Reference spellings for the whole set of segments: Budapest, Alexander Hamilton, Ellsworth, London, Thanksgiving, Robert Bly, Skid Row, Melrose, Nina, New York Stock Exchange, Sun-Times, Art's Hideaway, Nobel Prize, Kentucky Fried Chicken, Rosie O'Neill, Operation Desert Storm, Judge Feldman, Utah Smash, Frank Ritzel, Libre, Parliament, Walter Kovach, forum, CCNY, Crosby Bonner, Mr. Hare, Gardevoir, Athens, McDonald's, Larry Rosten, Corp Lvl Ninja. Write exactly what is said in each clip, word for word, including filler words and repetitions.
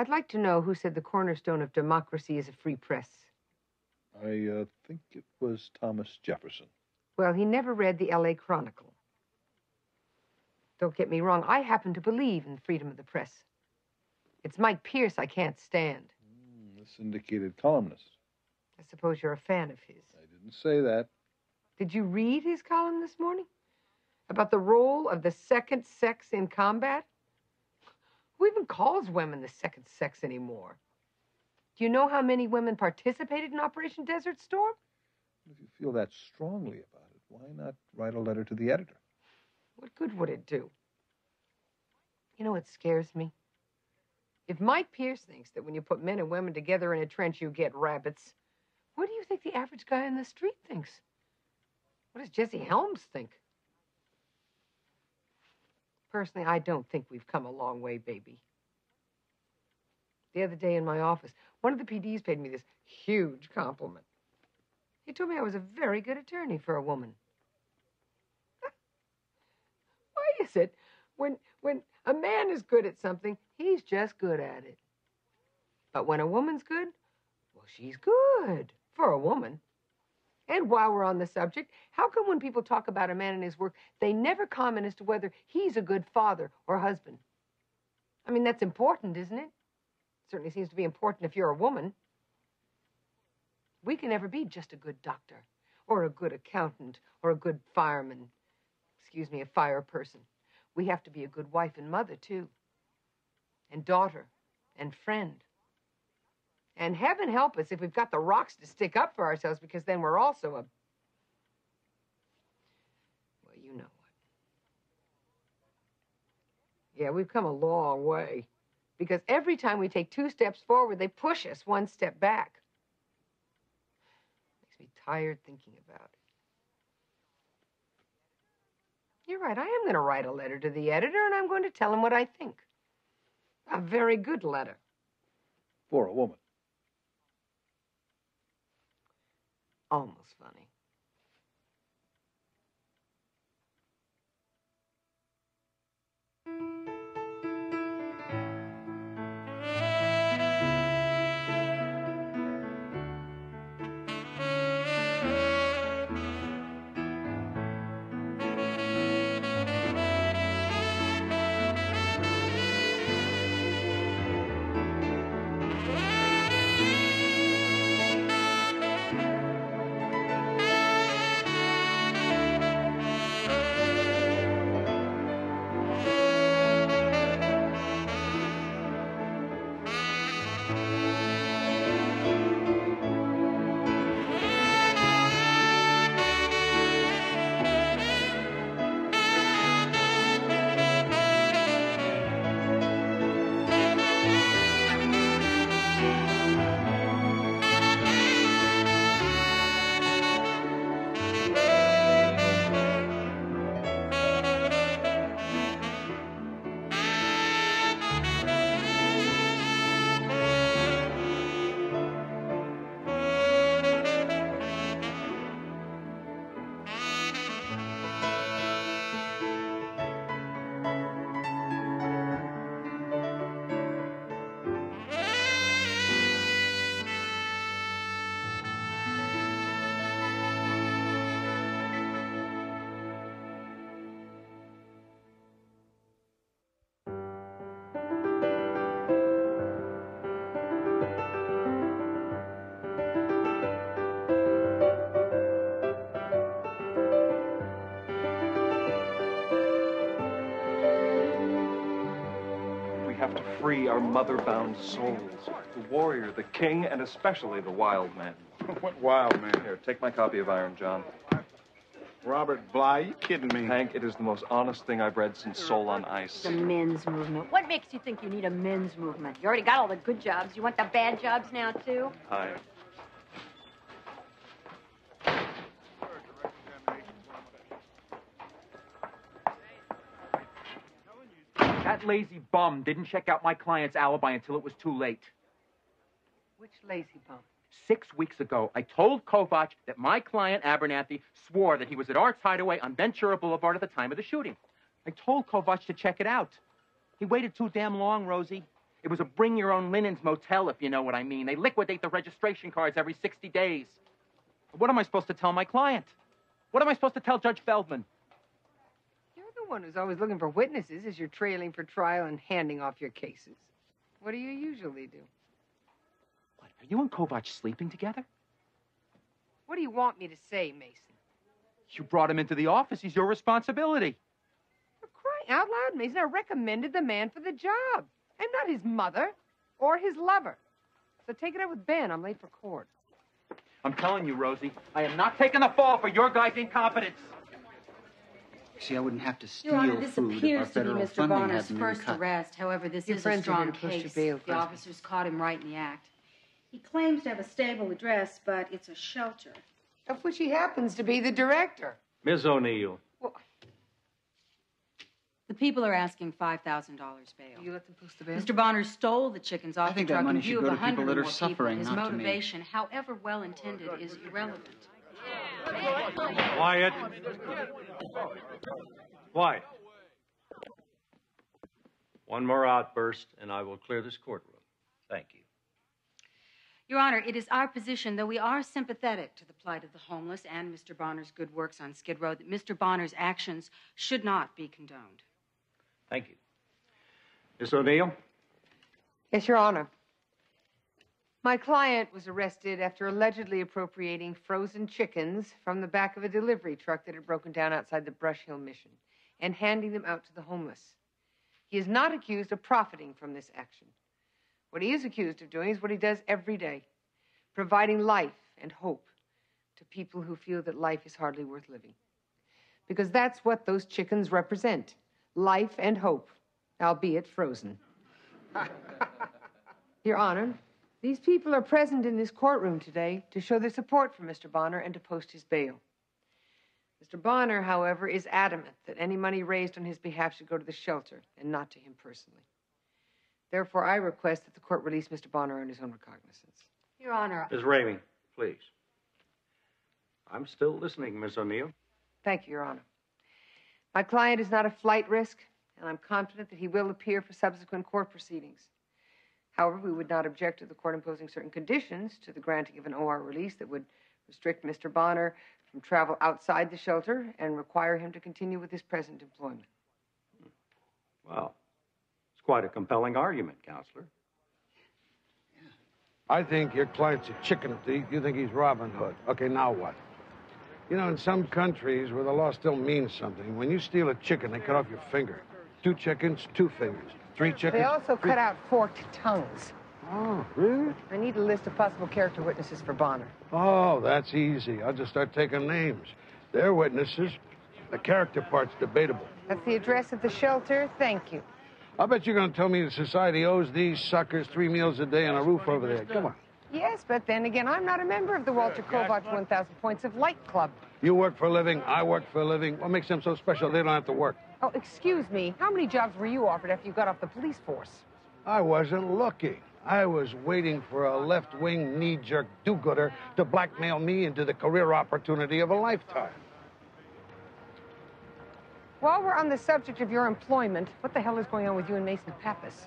I'd like to know who said the cornerstone of democracy is a free press. I uh, think it was Thomas Jefferson. Well, he never read the L A Chronicle. Don't get me wrong, I happen to believe in freedom of the press. It's Mike Pierce I can't stand. Mm, the syndicated columnist. I suppose you're a fan of his. I didn't say that. Did you read his column this morning? About the role of the second sex in combat? Who even calls women the second sex anymore? Do you know how many women participated in Operation Desert Storm? If you feel that strongly about it, why not write a letter to the editor? What good would it do? You know what scares me? If Mike Pierce thinks that when you put men and women together in a trench, you get rabbits, what do you think the average guy in the street thinks? What does Jesse Helms think? Personally, I don't think we've come a long way, baby. The other day in my office, one of the P Ds paid me this huge compliment. He told me I was a very good attorney for a woman. Why is it when, when a man is good at something, he's just good at it? But when a woman's good, well, she's good for a woman. And while we're on the subject, how come when people talk about a man and his work, they never comment as to whether he's a good father or husband? I mean, that's important, isn't it? Certainly seems to be important if you're a woman. We can never be just a good doctor or a good accountant or a good fireman. Excuse me, a fire person. We have to be a good wife and mother, too. And daughter and friend. And heaven help us if we've got the rocks to stick up for ourselves, because then we're also a... Well, you know what. Yeah, we've come a long way. Because every time we take two steps forward, they push us one step back. Makes me tired thinking about it. You're right, I am going to write a letter to the editor, and I'm going to tell him what I think. A very good letter. For a woman. Almost funny. Free our mother-bound souls. The warrior, the king, and especially the wild man. What wild man? Here, take my copy of Iron John. Robert Bly, you kidding me? Hank, it is the most honest thing I've read since Soul on Ice. The men's movement. What makes you think you need a men's movement? You already got all the good jobs. You want the bad jobs now, too? Hi. That lazy bum didn't check out my client's alibi until it was too late. Which lazy bum? Six weeks ago, I told Kovach that my client, Abernathy, swore that he was at Art's Hideaway on Ventura Boulevard at the time of the shooting. I told Kovach to check it out. He waited too damn long, Rosie. It was a bring-your-own-linens motel, if you know what I mean. They liquidate the registration cards every sixty days. What am I supposed to tell my client? What am I supposed to tell Judge Feldman? You're the one who's always looking for witnesses as you're trailing for trial and handing off your cases. What do you usually do? What, are you and Kovach sleeping together? What do you want me to say, Mason? You brought him into the office. He's your responsibility. For crying out loud, Mason, I recommended the man for the job. I'm not his mother or his lover. So take it up with Ben. I'm late for court. I'm telling you, Rosie, I am not taking the fall for your guys' incompetence. See, I wouldn't have to steal Your Honor, this food appears if our to be Mister Bonner's first arrest. However, this your is a strong case. Bail, the officers caught him right in the act. He claims to have a stable address, but it's a shelter. Of which he happens to be the director. Miz O'Neill. Well, the people are asking five thousand dollars bail. You let them post the bail? Mister Bonner stole the chickens off the truck in view of one hundred more people. His motivation, however well-intended, is irrelevant. Quiet. Quiet. One more outburst, and I will clear this courtroom. Thank you. Your Honor, it is our position, though we are sympathetic to the plight of the homeless and Mister Bonner's good works on Skid Row, that Mister Bonner's actions should not be condoned. Thank you. Miss O'Neill? Yes, Your Honor. My client was arrested after allegedly appropriating frozen chickens from the back of a delivery truck that had broken down outside the Brush Hill Mission and handing them out to the homeless. He is not accused of profiting from this action. What he is accused of doing is what he does every day, providing life and hope to people who feel that life is hardly worth living. Because that's what those chickens represent, life and hope, albeit frozen. Your Honor, these people are present in this courtroom today to show their support for Mister Bonner and to post his bail. Mister Bonner, however, is adamant that any money raised on his behalf should go to the shelter and not to him personally. Therefore, I request that the court release Mister Bonner on his own recognizance. Your Honor. Miz Ramey, please. I'm still listening, Miz O'Neill. Thank you, Your Honor. My client is not a flight risk, and I'm confident that he will appear for subsequent court proceedings. However, we would not object to the court imposing certain conditions to the granting of an O R release that would restrict Mister Bonner from travel outside the shelter and require him to continue with his present employment. Wow. It's quite a compelling argument, Counselor. I think your client's a chicken thief. You think he's Robin Hood. Okay, now what? You know, in some countries where the law still means something, when you steal a chicken, they cut off your finger. Two chickens, two fingers. Three chickens. They also three... cut out forked tongues. Oh, really? I need a list of possible character witnesses for Bonner. Oh, that's easy. I'll just start taking names. They're witnesses. The character part's debatable. That's the address of the shelter. Thank you. I bet you're going to tell me that society owes these suckers three meals a day and a roof over their head. Come on. Yes, but then again, I'm not a member of the Walter Kovach one thousand Points of Light Club. You work for a living, I work for a living. What makes them so special they don't have to work? Oh, excuse me. How many jobs were you offered after you got off the police force? I wasn't lucky. I was waiting for a left-wing, knee-jerk do-gooder to blackmail me into the career opportunity of a lifetime. While we're on the subject of your employment, what the hell is going on with you and Mason Pappas?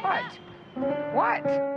What? What?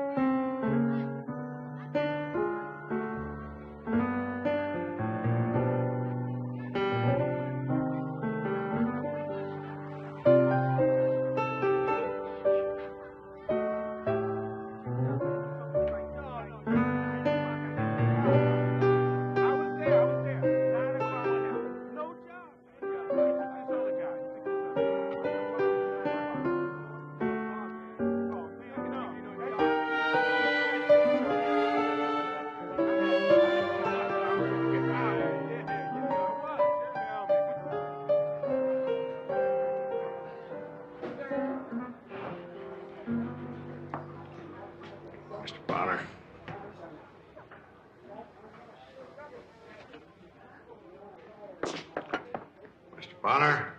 Bonner?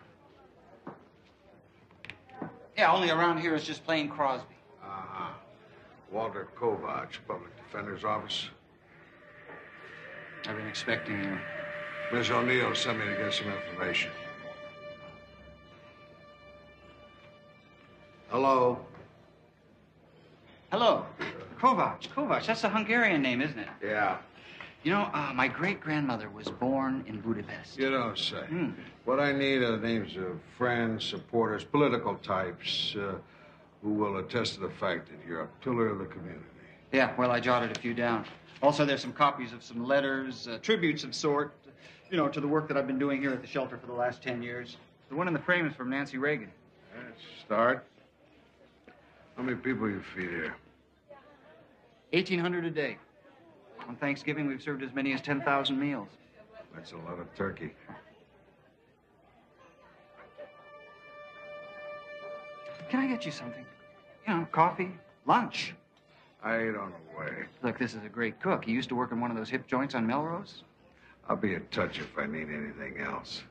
Yeah, only around here is just plain Crosby. Uh-huh. Walter Kovach, Public Defender's Office. I've been expecting you. Miss O'Neill sent me to get some information. Hello. Hello. Kovach, Kovach, that's a Hungarian name, isn't it? Yeah. You know, uh, my great-grandmother was born in Budapest. You don't say. Mm. What I need are the names of friends, supporters, political types uh, who will attest to the fact that you're a pillar of the community. Yeah, well, I jotted a few down. Also, there's some copies of some letters, uh, tributes of sort, you know, to the work that I've been doing here at the shelter for the last ten years. The one in the frame is from Nancy Reagan. Let's start. How many people you feed here? eighteen hundred a day. On Thanksgiving, we've served as many as ten thousand meals. That's a lot of turkey. Can I get you something? You know, coffee, lunch. I ain't on the way. Look, this is a great cook. He used to work in one of those hip joints on Melrose. I'll be in touch if I need anything else.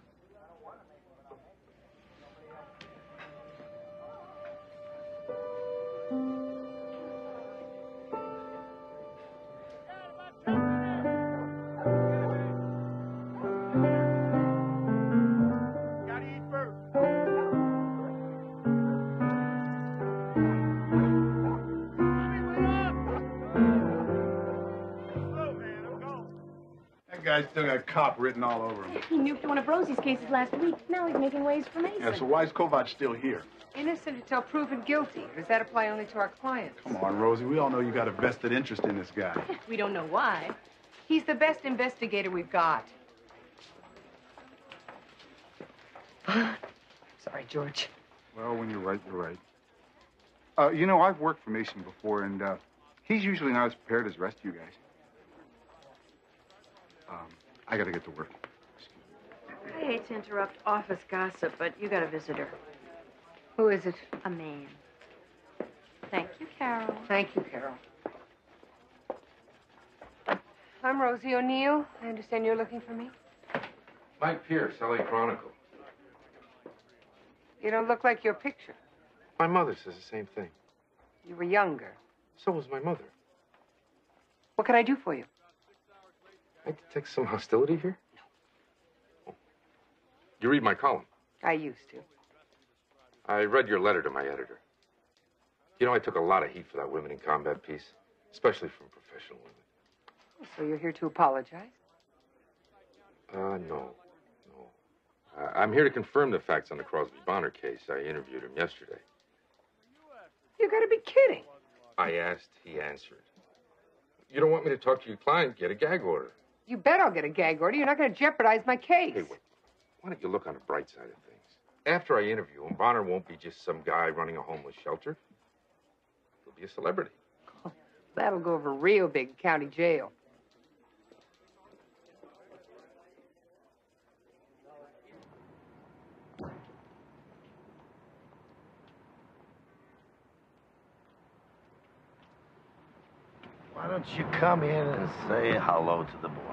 I still got cop written all over him. He nuked one of Rosie's cases last week. Now he's making waves for Mason. Yeah, so why is Kovach still here? Innocent until proven guilty. Does that apply only to our clients? Come on, Rosie. We all know you got a vested interest in this guy. We don't know why. He's the best investigator we've got. Sorry, George. Well, when you're right, you're right. Uh, you know, I've worked for Mason before, and uh, he's usually not as prepared as the rest of you guys. Um, I gotta get to work. Excuse me. I hate to interrupt office gossip, but you got a visitor. Who is it? A man. Thank you, Carol. Thank you, Carol. I'm Rosie O'Neill. I understand you're looking for me. Mike Pierce, L A Chronicle. You don't look like your picture. My mother says the same thing. You were younger. So was my mother. What can I do for you? I detect some hostility here? No. Oh. You read my column? I used to. I read your letter to my editor. You know, I took a lot of heat for that Women in Combat piece, especially from professional women. So you're here to apologize? Uh, no. No. Uh, I'm here to confirm the facts on the Crosby Bonner case. I interviewed him yesterday. You gotta be kidding. I asked, he answered. You don't want me to talk to your client, get a gag order. You bet I'll get a gag order. You're not going to jeopardize my case. Hey, wait. Why don't you look on the bright side of things? After I interview him, Bonner won't be just some guy running a homeless shelter. He'll be a celebrity. Oh, that'll go over real big county jail. Why don't you come in and say hello to the boys?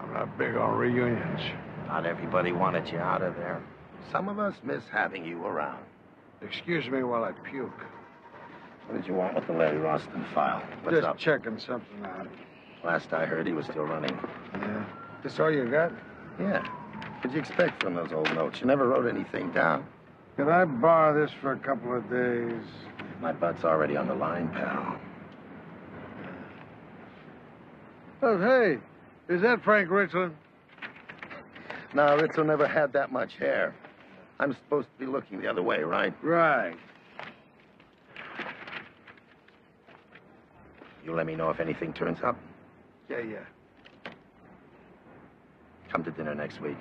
I'm not big on reunions. Not everybody wanted you out of there. Some of us miss having you around. Excuse me while I puke. What did you want with the Larry Rosten file? What's Just up? Checking something out. Last I heard, he was still running. Yeah. That's all you got? Yeah. What'd you expect from those old notes? You never wrote anything down. Can I borrow this for a couple of days? My butt's already on the line, pal. Oh, hey, is that Frank Ritzel? No, Ritzel never had that much hair. I'm supposed to be looking the other way, right? Right. You let me know if anything turns up? Yeah, yeah. Come to dinner next week.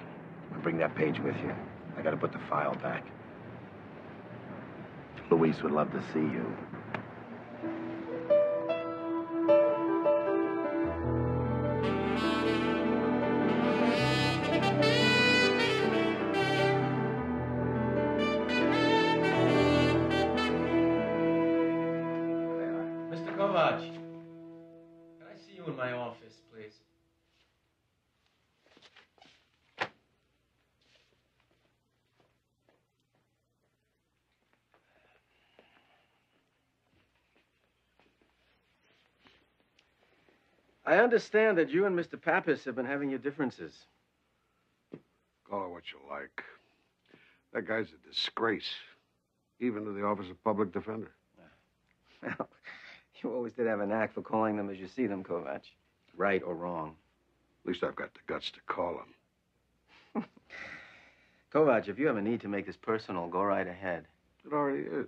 And bring that page with you. I gotta put the file back. Louise would love to see you. I understand that you and Mister Pappas have been having your differences. Call it what you like. That guy's a disgrace. even to the Office of Public Defender. Well, you always did have a knack for calling them as you see them, Kovach. Right or wrong. At least I've got the guts to call them. Kovach, if you have a need to make this personal, go right ahead. It already is.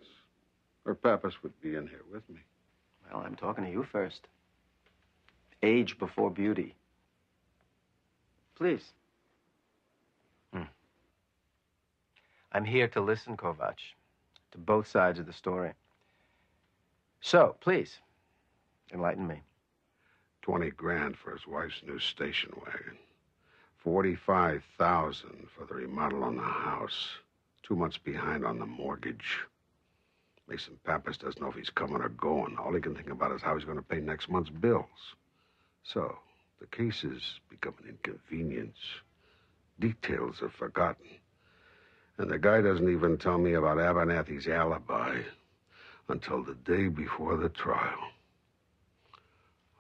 Or Pappas would be in here with me. Well, I'm talking to you first. Age before beauty. Please. Hmm. I'm here to listen, Kovach, to both sides of the story. So, please, enlighten me. Twenty grand for his wife's new station wagon. Forty-five thousand for the remodel on the house. Two months behind on the mortgage. Mason Pappas doesn't know if he's coming or going. All he can think about is how he's going to pay next month's bills. So, the case has become an inconvenience. Details are forgotten. And the guy doesn't even tell me about Abernathy's alibi until the day before the trial.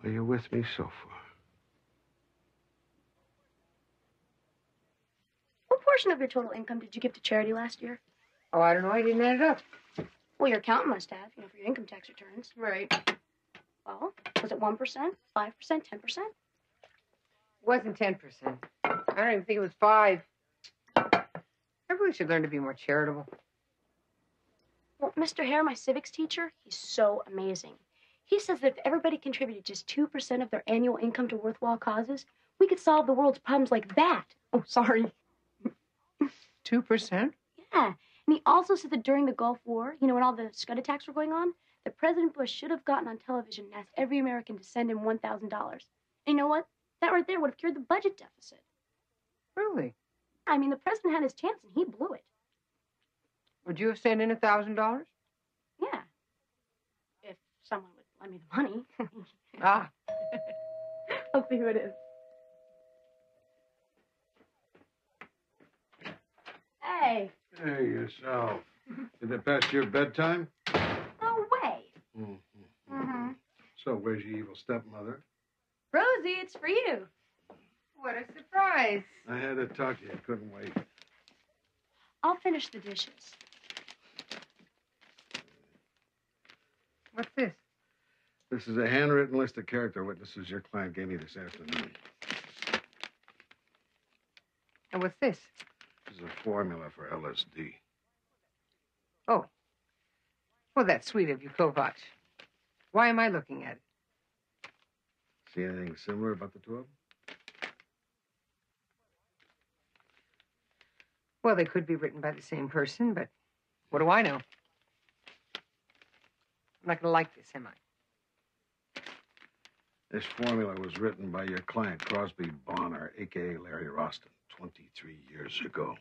Are you with me so far? What portion of your total income did you give to charity last year? Oh, I don't know. I didn't add it up. Well, your accountant must have, you know, for your income tax returns. Right. Well, was it one percent, five percent, ten percent? It wasn't ten percent. I don't even think it was five. I really should learn to be more charitable. Well, Mister Hare, my civics teacher, he's so amazing. He says that if everybody contributed just two percent of their annual income to worthwhile causes, we could solve the world's problems like that. Oh, sorry. two percent? Yeah. And he also said that during the Gulf War, you know, when all the Scud attacks were going on, that President Bush should have gotten on television and asked every American to send him one thousand dollars. And you know what? That right there would have cured the budget deficit. Really? I mean, the president had his chance and he blew it. Would you have sent in one thousand dollars? Yeah. If someone would lend me the money. Ah. I'll see who it is. Hey. Hey, yourself. Is it past your bedtime? No way. Mm-hmm. Mm-hmm. So, where's your evil stepmother? Rosie, it's for you. What a surprise. I had to talk to you. I couldn't wait. I'll finish the dishes. What's this? This is a handwritten list of character witnesses your client gave me this afternoon. And what's this? This is a formula for L S D. Oh. Well, that's sweet of you, Kovach. Why am I looking at it? See anything similar about the two of them? Well, they could be written by the same person, but what do I know? I'm not going to like this, am I? This formula was written by your client, Crosby Bonner, a k a. Larry Rosten, twenty-three years ago.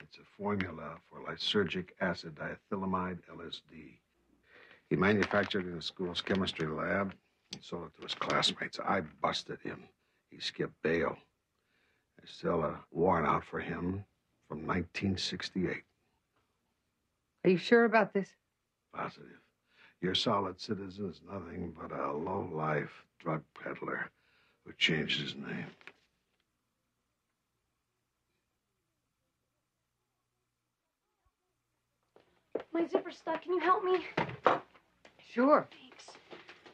It's a formula for lysergic acid diethylamide, L S D. He manufactured it in the school's chemistry lab and sold it to his classmates. I busted him. He skipped bail. There's still a warrant out for him from nineteen sixty-eight. Are you sure about this? Positive. Your solid citizen is nothing but a low-life drug peddler who changed his name. My zipper's stuck. Can you help me? Sure. Thanks.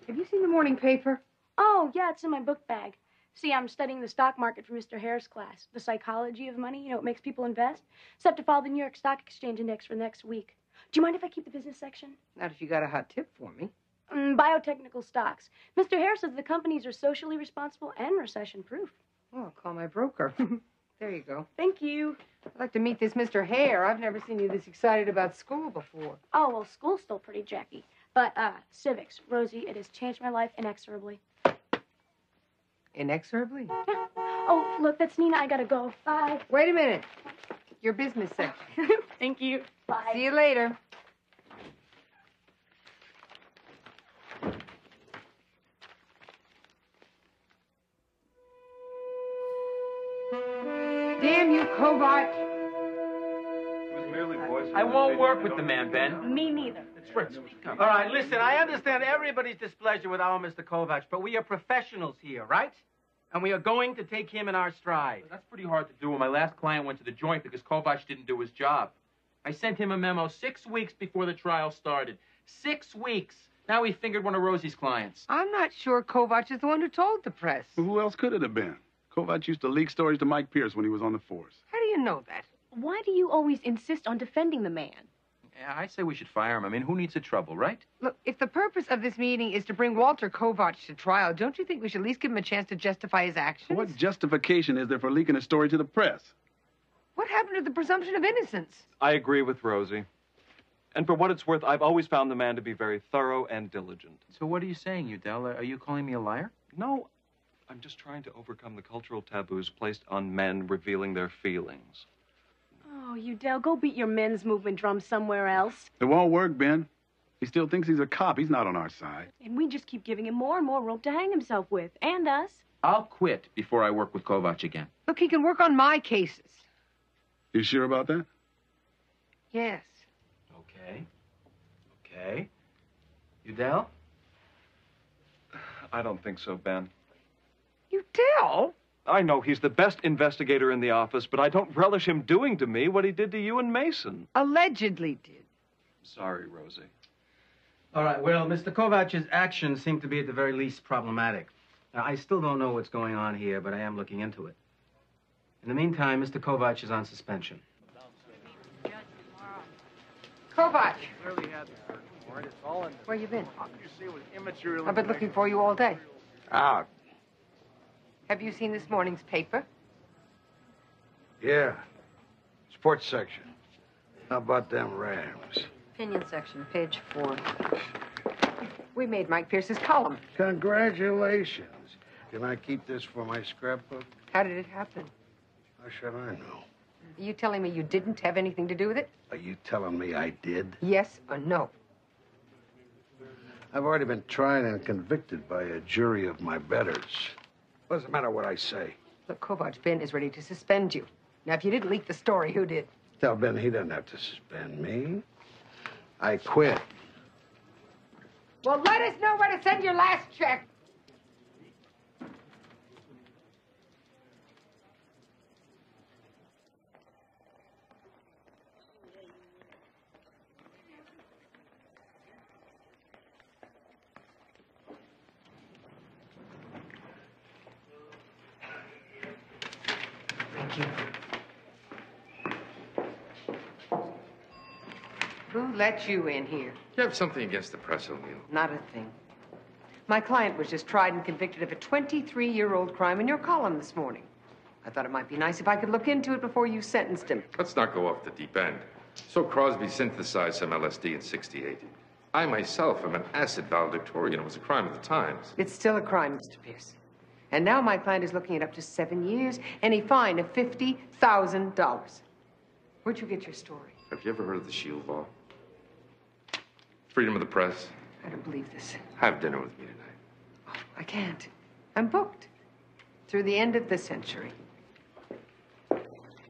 Have you seen the morning paper? Oh, yeah, it's in my book bag. See, I'm studying the stock market for Mister Hare's class. The psychology of money, you know, it makes people invest. So I have to follow the New York Stock Exchange index for next week. Do you mind if I keep the business section? Not if you got a hot tip for me. Mm, biotechnical stocks. Mister Hare says the companies are socially responsible and recession-proof. Well, I'll call my broker. There you go. Thank you. I'd like to meet this Mister Hare. I've never seen you this excited about school before. Oh, well, school's still pretty jacky. But, uh, civics. Rosie, it has changed my life inexorably. Inexorably? Yeah. Oh, look, that's Nina. I gotta go. Bye. Wait a minute. Your business section. Thank you. Bye. See you later. Damn you, Kovach. It was merely voice. I won't work with the man, Ben. Me neither. It's Fritz. All right, listen, I understand everybody's displeasure with our Mister Kovach, but we are professionals here, right? And we are going to take him in our stride. That's pretty hard to do. When my last client went to the joint because Kovach didn't do his job. I sent him a memo six weeks before the trial started. Six weeks. Now he fingered one of Rosie's clients. I'm not sure Kovach is the one who told the press. Well, who else could it have been? Kovach used to leak stories to Mike Pierce when he was on the force. How do you know that? Why do you always insist on defending the man? Yeah, I say we should fire him. I mean, who needs the trouble, right? Look, if the purpose of this meeting is to bring Walter Kovach to trial, don't you think we should at least give him a chance to justify his actions? What justification is there for leaking a story to the press? What happened to the presumption of innocence? I agree with Rosie. And for what it's worth, I've always found the man to be very thorough and diligent. So what are you saying, Udell? Are you calling me a liar? No, I'm just trying to overcome the cultural taboos placed on men revealing their feelings. Oh, Udell, go beat your men's movement drum somewhere else. It won't work, Ben. He still thinks he's a cop. He's not on our side. And we just keep giving him more and more rope to hang himself with, and us. I'll quit before I work with Kovach again. Look, he can work on my cases. You sure about that? Yes. Okay. Okay. Udell? I don't think so, Ben. Udell? I know he's the best investigator in the office, but I don't relish him doing to me what he did to you and Mason. Allegedly did. Sorry, Rosie. All right, well, Mister Kovach's actions seem to be at the very least problematic. Now, I still don't know what's going on here, but I am looking into it. In the meantime, Mister Kovach is on suspension. Kovach! Where you been? I've been looking for you all day. Out. Have you seen this morning's paper? Yeah. Sports section. How about them Rams? Opinion section, page four. We made Mike Pierce's column. Congratulations. Can I keep this for my scrapbook? How did it happen? How should I know? Are you telling me you didn't have anything to do with it? Are you telling me I did? Yes or no? I've already been tried and convicted by a jury of my betters. What does it matter what I say? Look, Kovach, Ben is ready to suspend you. Now, if you didn't leak the story, who did? Tell Ben he doesn't have to suspend me. I quit. Well, let us know where to send your last check. Who let you in here? You have something against the press, O'Neill. Not a thing. My client was just tried and convicted of a twenty-three-year-old crime in your column this morning. I thought it might be nice if I could look into it before you sentenced him. Let's not go off the deep end. So Crosby synthesized some L S D in sixty-eight. I myself am an acid valedictorian. It was a crime of the times. It's still a crime, Mister Pierce. And now my client is looking at up to seven years and a fine of fifty thousand dollars. Where'd you get your story? Have you ever heard of the shield law? Freedom of the press. I don't believe this. Have dinner with me tonight. Oh, I can't. I'm booked. Through the end of the century.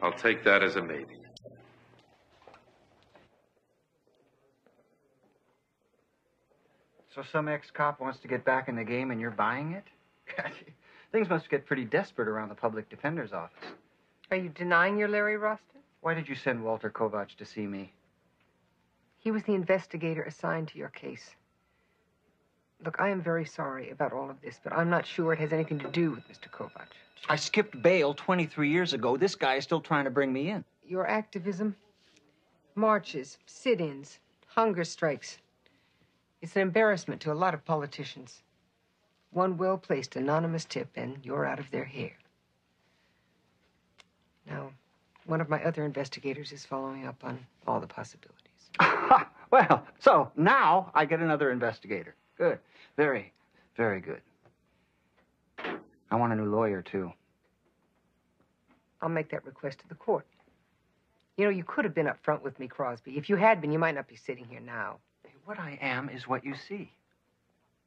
I'll take that as a maybe. So some ex-cop wants to get back in the game and you're buying it? Things must get pretty desperate around the public defender's office. Are you denying your Larry Rosten? Why did you send Walter Kovach to see me? He was the investigator assigned to your case. Look, I am very sorry about all of this, but I'm not sure it has anything to do with Mister Kovach. I skipped bail twenty-three years ago. This guy is still trying to bring me in. Your activism, marches, sit-ins, hunger strikes. It's an embarrassment to a lot of politicians. One well-placed anonymous tip, and you're out of their hair. Now, one of my other investigators is following up on all the possibilities. Well, so now I get another investigator. Good. Very, very good. I want a new lawyer, too. I'll make that request to the court. You know, you could have been up front with me, Crosby. If you had been, you might not be sitting here now. What I am is what you see.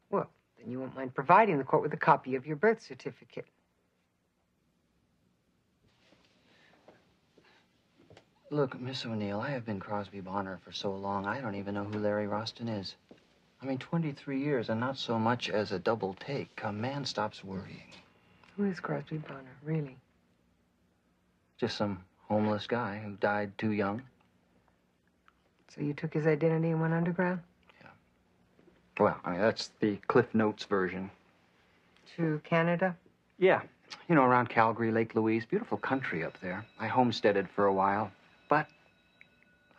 Well, then you won't mind providing the court with a copy of your birth certificate. Look, Miss O'Neill, I have been Crosby Bonner for so long, I don't even know who Larry Rosten is. I mean, twenty-three years and not so much as a double take. A man stops worrying. Who is Crosby Bonner, really? Just some homeless guy who died too young. So you took his identity and went underground? Yeah. Well, I mean, that's the Cliff Notes version. To Canada? Yeah. You know, around Calgary, Lake Louise. Beautiful country up there. I homesteaded for a while, but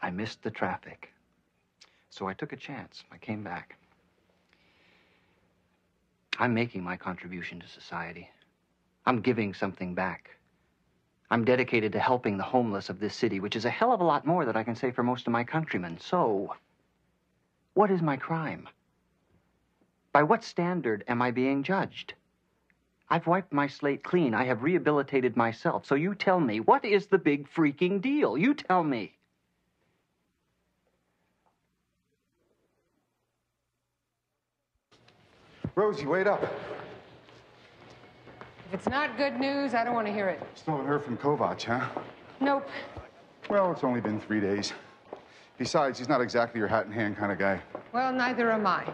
I missed the traffic. So I took a chance. I came back. I'm making my contribution to society. I'm giving something back. I'm dedicated to helping the homeless of this city, which is a hell of a lot more than I can say for most of my countrymen. So, what is my crime? By what standard am I being judged? I've wiped my slate clean. I have rehabilitated myself. So you tell me, what is the big freaking deal? You tell me. Rosie, wait up. If it's not good news, I don't want to hear it. Still haven't heard from Kovach, huh? Nope. Well, it's only been three days. Besides, he's not exactly your hat-in-hand kind of guy. Well, neither am I.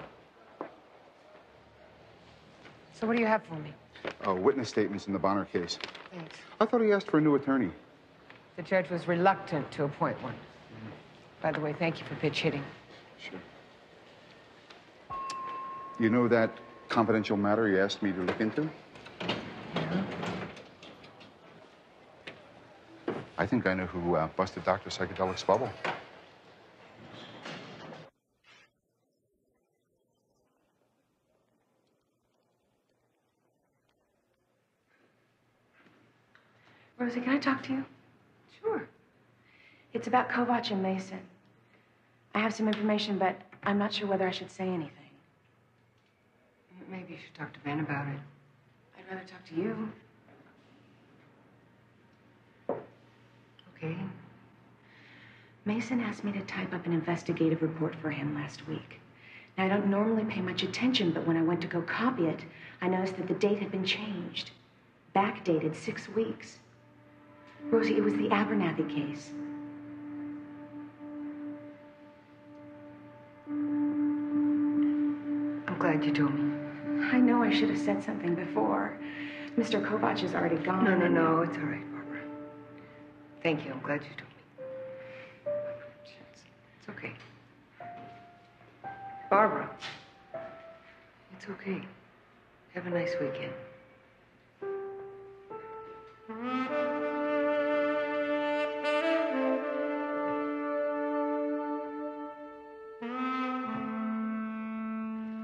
So what do you have for me? Oh, witness statements in the Bonner case. Thanks. I thought he asked for a new attorney. The judge was reluctant to appoint one. Mm-hmm. By the way, thank you for pitch-hitting. Sure. You know that confidential matter you asked me to look into? Yeah. I think I know who uh, busted Doctor Psychedelic's bubble. Rosie, can I talk to you? Sure. It's about Kovach and Mason. I have some information, but I'm not sure whether I should say anything. Maybe you should talk to Ben about it. I'd rather talk to you. Okay. Mason asked me to type up an investigative report for him last week. Now, I don't normally pay much attention, but when I went to go copy it, I noticed that the date had been changed. Backdated six weeks. Rosie, it was the Abernathy case. I'm glad you told me. I know I should have said something before. Mister Kovach is already gone. No, no, no. It's all right, Barbara. Thank you. I'm glad you told me. It's, it's okay. Barbara. It's okay. Have a nice weekend.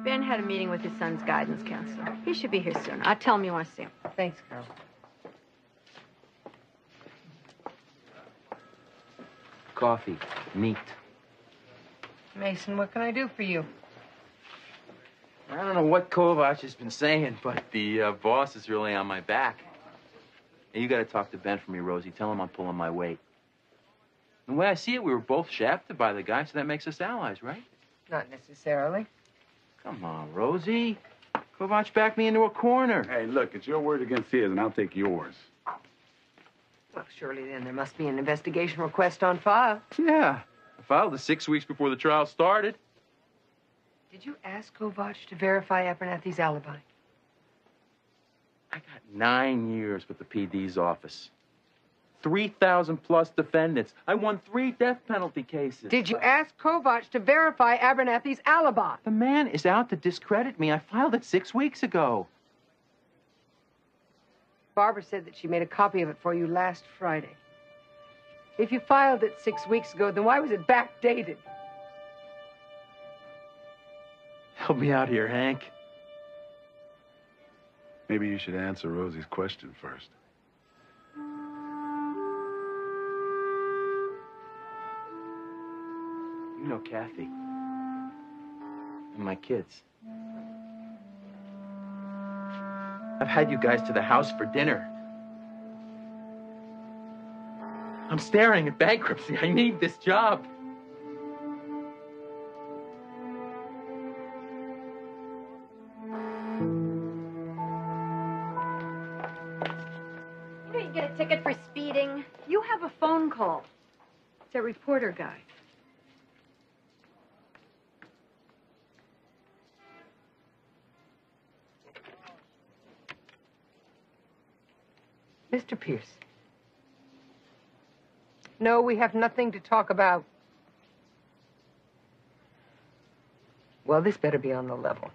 Ben had a meeting with his son's guidance counselor. He should be here soon. I'll tell him you want to see him. Thanks, Carol. Coffee, meat. Mason, what can I do for you? I don't know what Kovach has been saying, but the uh, boss is really on my back. And you got to talk to Ben for me, Rosie. Tell him I'm pulling my weight. The way I see it, we were both shafted by the guy, so that makes us allies, right? Not necessarily. Come on, Rosie. Kovach backed me into a corner. Hey, look, it's your word against his, and I'll take yours. Well, surely then there must be an investigation request on file. Yeah. I filed it six weeks before the trial started. Did you ask Kovach to verify Abernathy's alibi? I got nine years with the P D's office. three thousand plus defendants. I won three death penalty cases. Did you ask Kovach to verify Abernathy's alibi? The man is out to discredit me. I filed it six weeks ago. Barbara said that she made a copy of it for you last Friday. If you filed it six weeks ago, then why was it backdated? Help me out here, Hank. Maybe you should answer Rosie's question first. You know Kathy and my kids. I've had you guys to the house for dinner. I'm staring at bankruptcy. I need this job. You didn't get a ticket for speeding. You have a phone call. It's a reporter guy. Mister Pierce. No, we have nothing to talk about. Well, this better be on the level.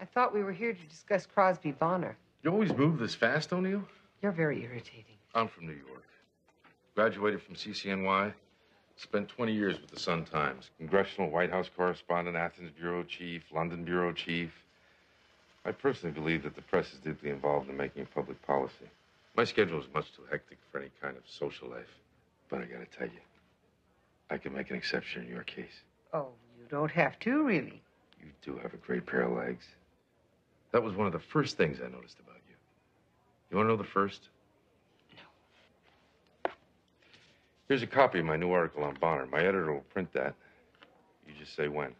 I thought we were here to discuss Crosby Bonner. You always move this fast, O'Neill? You're very irritating. I'm from New York. Graduated from C C N Y. Spent twenty years with the Sun-Times. Congressional White House correspondent, Athens bureau chief, London bureau chief. I personally believe that the press is deeply involved in making public policy. My schedule is much too hectic for any kind of social life. But I gotta tell you, I can make an exception in your case. Oh, you don't have to, really. You do have a great pair of legs. That was one of the first things I noticed about you. You want to know the first? No. Here's a copy of my new article on Bonner. My editor will print that. You just say when.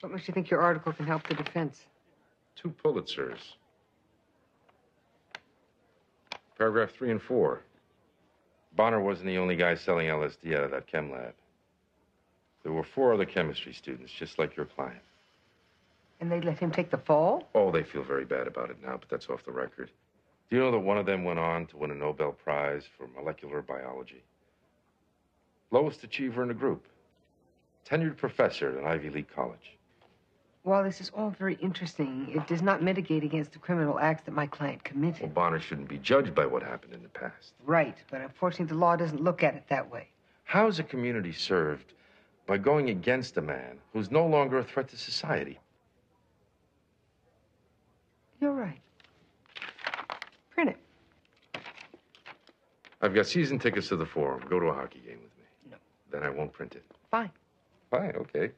What makes you think your article can help the defense? Two Pulitzers. Paragraph three and four. Bonner wasn't the only guy selling L S D out of that chem lab. There were four other chemistry students, just like your client. And they let him take the fall? Oh, they feel very bad about it now, but that's off the record. Do you know that one of them went on to win a Nobel Prize for molecular biology? Lowest achiever in the group. Tenured professor at an Ivy League college. While this is all very interesting, it does not mitigate against the criminal acts that my client committed. Well, Bonner shouldn't be judged by what happened in the past. Right, but unfortunately, the law doesn't look at it that way. How is a community served by going against a man who's no longer a threat to society? You're right. Print it. I've got season tickets to the Forum. Go to a hockey game with me. No. Then I won't print it. Fine. Fine, okay.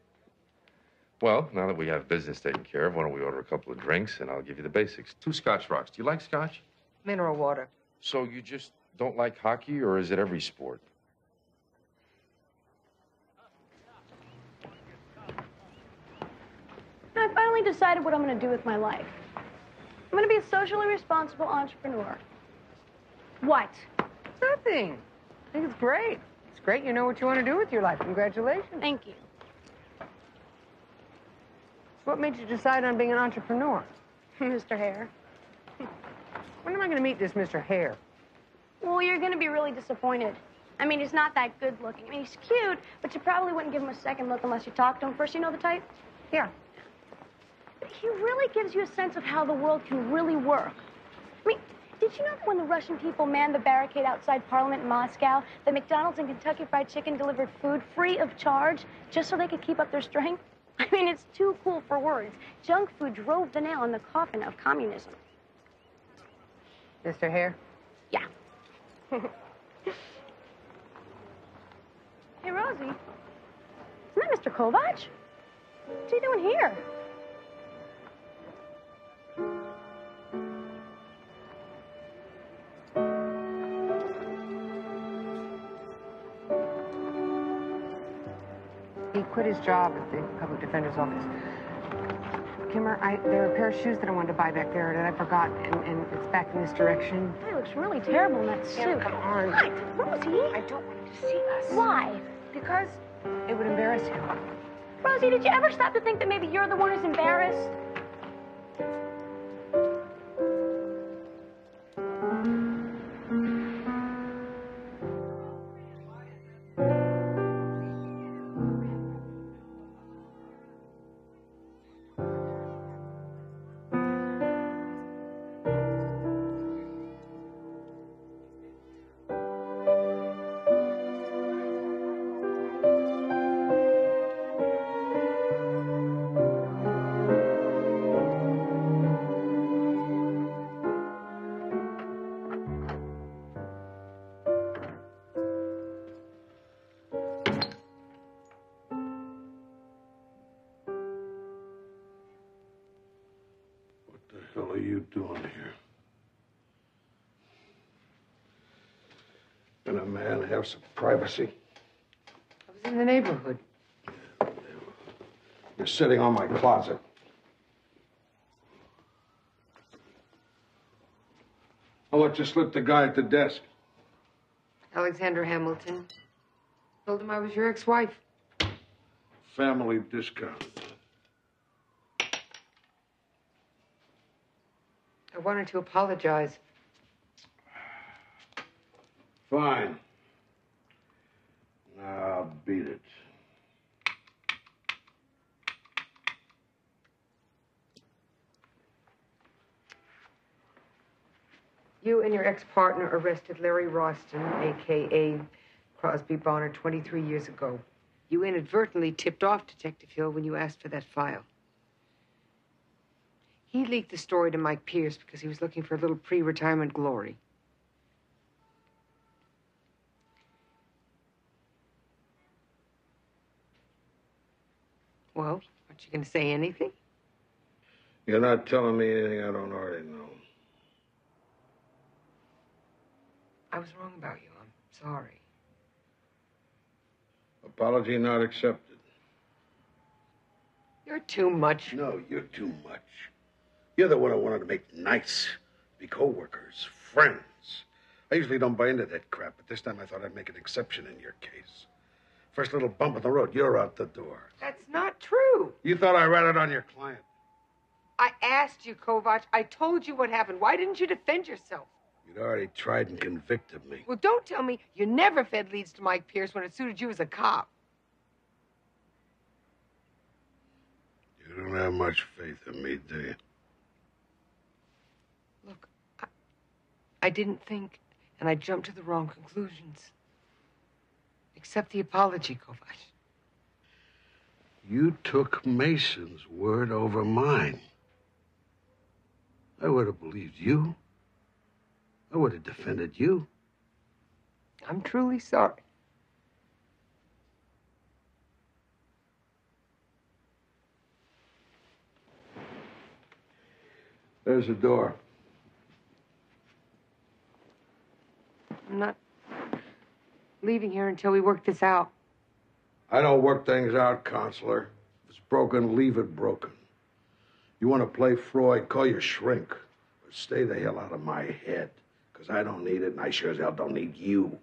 Well, now that we have business taken care of, why don't we order a couple of drinks and I'll give you the basics. Two Scotch rocks. Do you like Scotch? Mineral water. So you just don't like hockey, or is it every sport? I finally decided what I'm going to do with my life. I'm going to be a socially responsible entrepreneur. What? Nothing. I think it's great. It's great you know what you want to do with your life. Congratulations. Thank you. What made you decide on being an entrepreneur? Mister Hare. When am I going to meet this Mister Hare? Well, you're going to be really disappointed. I mean, he's not that good looking. I mean, he's cute, but you probably wouldn't give him a second look unless you talked to him first. You know the type? Yeah. He really gives you a sense of how the world can really work. I mean, did you know that when the Russian people manned the barricade outside Parliament in Moscow, that McDonald's and Kentucky Fried Chicken delivered food free of charge just so they could keep up their strength? I mean, it's too cool for words. Junk food drove the nail in the coffin of communism. Mister Hare? Yeah. Hey, Rosie. Isn't that Mister Kovach? What's he doing here? He quit his job at the public defender's office. Kimmer, I, there are a pair of shoes that I wanted to buy back there that I forgot, and, and it's back in this direction. That looks really terrible in that suit. Yeah, come on. What? Rosie? I don't want him to see us. Why? Because it would embarrass him. Rosie, did you ever stop to think that maybe you're the one who's embarrassed? Have some privacy. I was in the neighborhood. You're sitting on my closet. I'll let you slip the guy at the desk. Alexander Hamilton. Told him I was your ex-wife. Family discount. I wanted to apologize. Fine. Now, beat it. You and your ex-partner arrested Larry Rosten, a k a. Crosby Bonner, twenty-three years ago. You inadvertently tipped off Detective Hill when you asked for that file. He leaked the story to Mike Pierce because he was looking for a little pre-retirement glory. Well, aren't you going to say anything? You're not telling me anything I don't already know. I was wrong about you. I'm sorry. Apology not accepted. You're too much. No, you're too much. You're the one who wanted to make nice, be co-workers, friends. I usually don't buy into that crap, but this time I thought I'd make an exception in your case. First little bump in the road, you're out the door. That's not true. You thought I ratted on your client. I asked you, Kovach. I told you what happened. Why didn't you defend yourself? You'd already tried and convicted me. Well, don't tell me you never fed leads to Mike Pierce when it suited you as a cop. You don't have much faith in me, do you? Look, I, I didn't think, and I jumped to the wrong conclusions. Accept the apology, Kovach. You took Mason's word over mine. I would have believed you. I would have defended you. I'm truly sorry. There's the door. I'm not leaving here until we work this out. I don't work things out, Counselor. If it's broken, leave it broken. You want to play Freud, call your shrink. But stay the hell out of my head. Because I don't need it, and I sure as hell don't need you.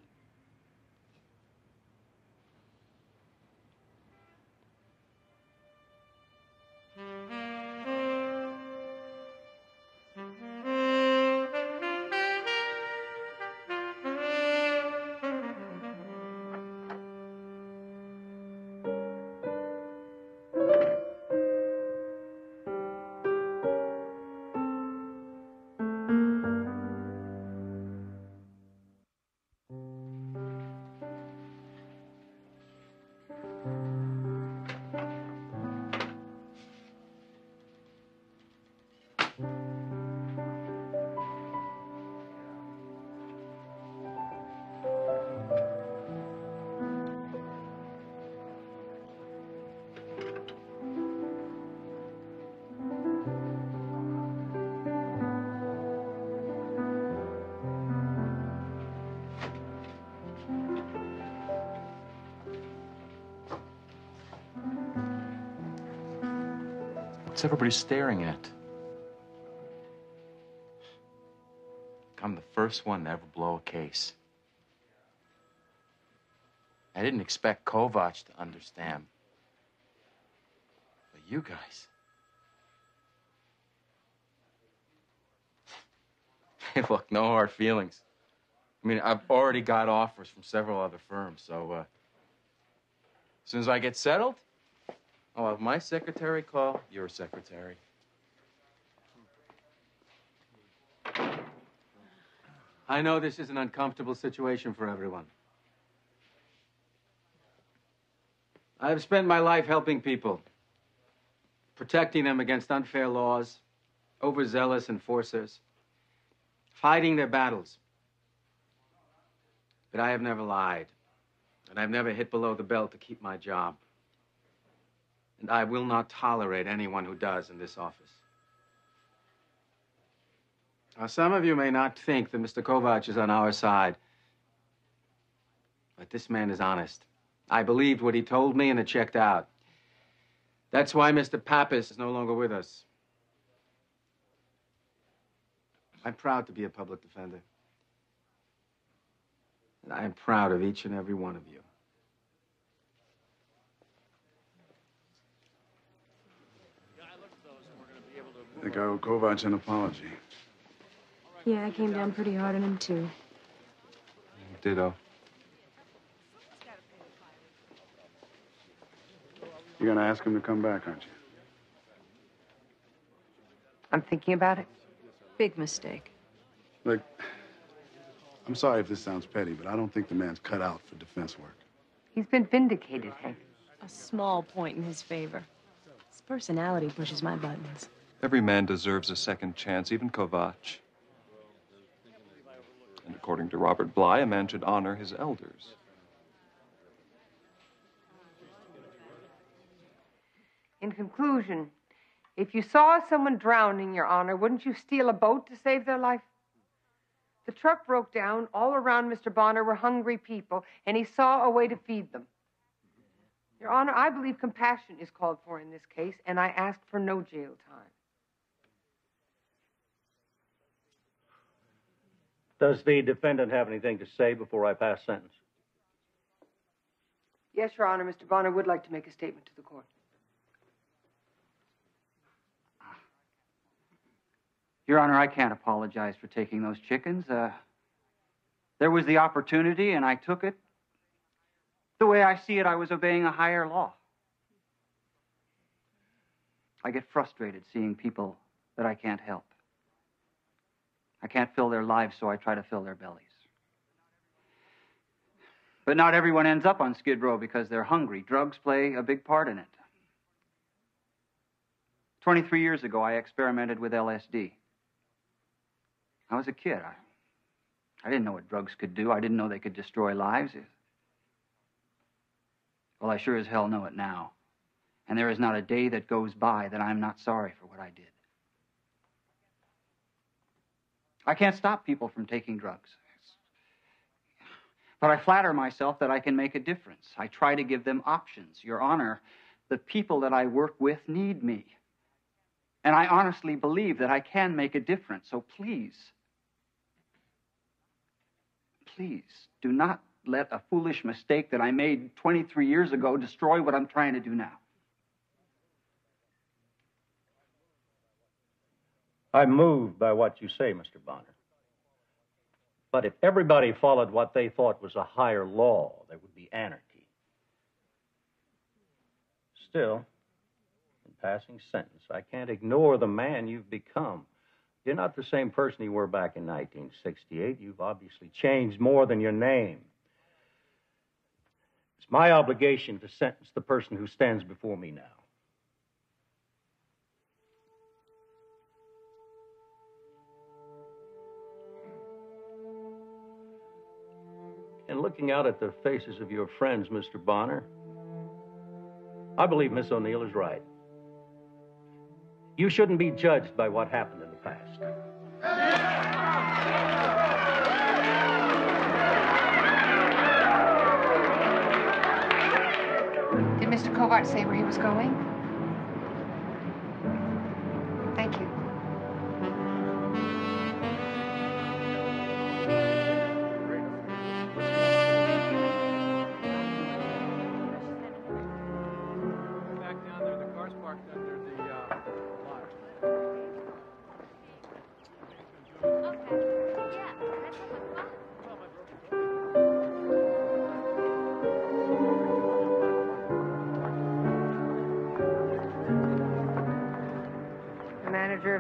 What's everybody staring at? I'm the first one to ever blow a case. I didn't expect Kovach to understand. But you guys... Hey, look, no hard feelings. I mean, I've already got offers from several other firms, so... Uh, as soon as I get settled... I'll have my secretary call your secretary. I know this is an uncomfortable situation for everyone. I've spent my life helping people, protecting them against unfair laws, overzealous enforcers, fighting their battles. But I have never lied, and I've never hit below the belt to keep my job. And I will not tolerate anyone who does in this office. Now, some of you may not think that Mister Kovach is on our side, but this man is honest. I believed what he told me, and it checked out. That's why Mister Pappas is no longer with us. I'm proud to be a public defender. And I am proud of each and every one of you. I think I owe Kovach an apology. Yeah, I came down pretty hard on him, too. Ditto. You're going to ask him to come back, aren't you? I'm thinking about it. Big mistake. Look, I'm sorry if this sounds petty, but I don't think the man's cut out for defense work. He's been vindicated, Hank. A small point in his favor. His personality pushes my buttons. Every man deserves a second chance, even Kovach. And according to Robert Bly, a man should honor his elders. In conclusion, if you saw someone drowning, Your Honor, wouldn't you steal a boat to save their life? The truck broke down. All around Mister Bonner were hungry people, and he saw a way to feed them. Your Honor, I believe compassion is called for in this case, and I ask for no jail time. Does the defendant have anything to say before I pass sentence? Yes, Your Honor. Mister Bonner would like to make a statement to the court. Your Honor, I can't apologize for taking those chickens. Uh, there was the opportunity, and I took it. The way I see it, I was obeying a higher law. I get frustrated seeing people that I can't help. I can't fill their lives, so I try to fill their bellies. But not everyone ends up on Skid Row because they're hungry. Drugs play a big part in it. Twenty-three years ago, I experimented with L S D. I was a kid. I, I didn't know what drugs could do. I didn't know they could destroy lives. Well, I sure as hell know it now. And there is not a day that goes by that I'm not sorry for what I did. I can't stop people from taking drugs. But I flatter myself that I can make a difference. I try to give them options. Your Honor, the people that I work with need me. And I honestly believe that I can make a difference. So please, please do not let a foolish mistake that I made twenty-three years ago destroy what I'm trying to do now. I'm moved by what you say, Mister Bonner. But if everybody followed what they thought was a higher law, there would be anarchy. Still, in passing sentence, I can't ignore the man you've become. You're not the same person you were back in nineteen sixty-eight. You've obviously changed more than your name. It's my obligation to sentence the person who stands before me now. And looking out at the faces of your friends, Mister Bonner, I believe Miss O'Neill is right. You shouldn't be judged by what happened in the past. Did Mister Kovach say where he was going? Thank you.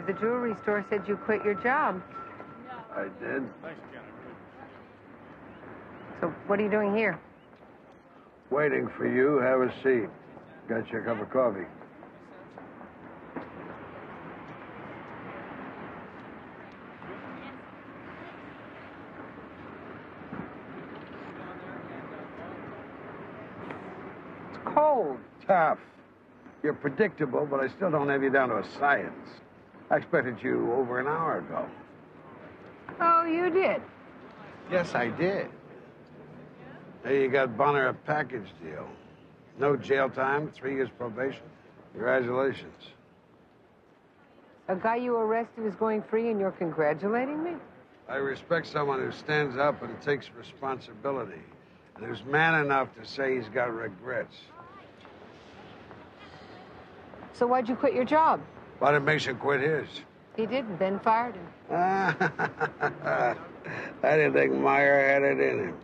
The jewelry store said you quit your job. I did. So what are you doing here? Waiting for you. Have a seat. Got you a cup of coffee. It's cold. Tough. You're predictable, but I still don't have you down to a science. I expected you over an hour ago. Oh, you did? Yes, I did. Hey, you got Bonner a package deal. No jail time, three years probation. Congratulations. A guy you arrested is going free and you're congratulating me? I respect someone who stands up and takes responsibility, and who's man enough to say he's got regrets. So why'd you quit your job? But it makes him quit his. He didn't. Ben fired him. I didn't think Meyer had it in him.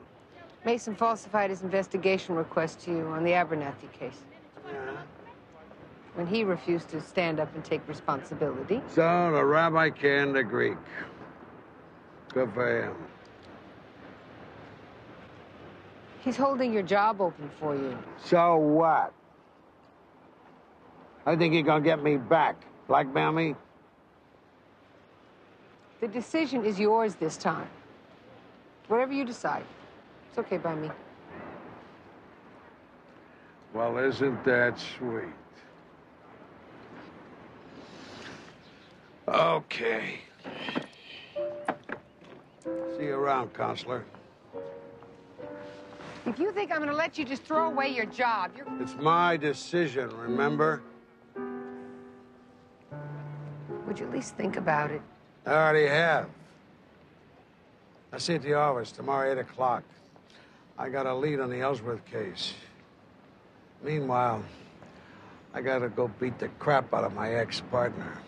Mason falsified his investigation request to you on the Abernathy case. Yeah. When he refused to stand up and take responsibility. So the rabbi canned the Greek. Good for him. He's holding your job open for you. So what? I think you're gonna get me back. Blackmail me? The decision is yours this time. Whatever you decide. It's okay by me. Well, isn't that sweet? Okay. See you around, counselor. If you think I'm gonna let you just throw away your job, you're... It's my decision, remember? Would you at least think about it? I already have. I'll see you at the office tomorrow, eight o'clock. I got a lead on the Ellsworth case. Meanwhile, I gotta go beat the crap out of my ex-partner.